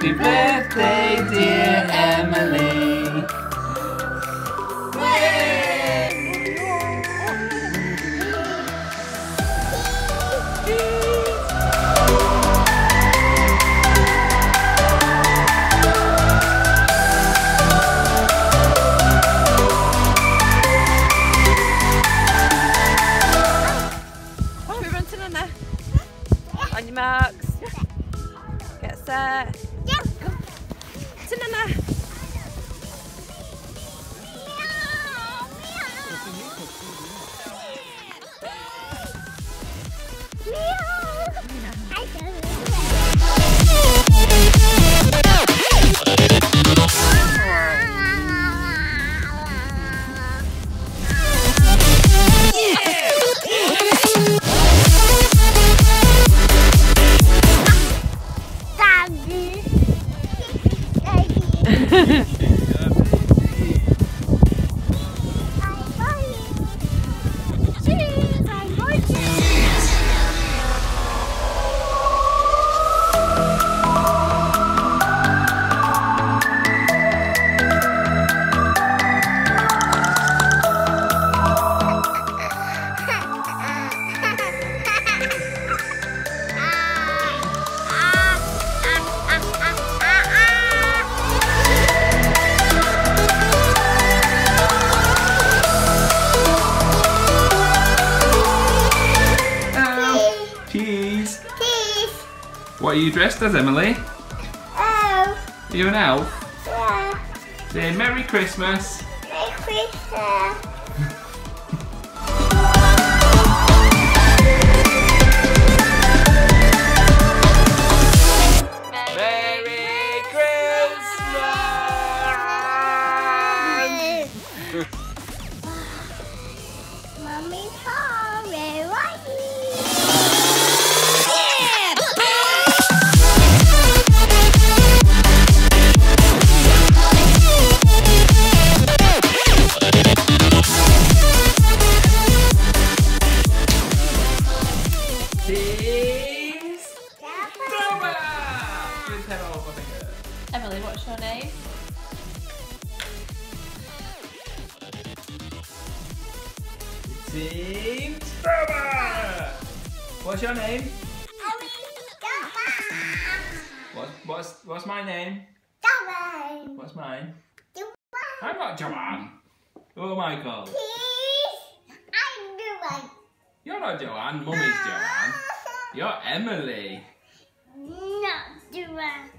Happy birthday, dear Emily. On your marks, get set, go. To Nana. What are you dressed as, Emily? Elf. Are you an elf? Yeah. Say Merry Christmas. Merry Christmas. Emily, what's your name? Team Strober! What's your name? Emily Strober! What's my name? Joanne! What's mine? Joanne! I'm not Joanne! Who am I called? Please! I'm Joanne! You're not Joanne, Mummy's Joanne. You're Emily! Not Joanne!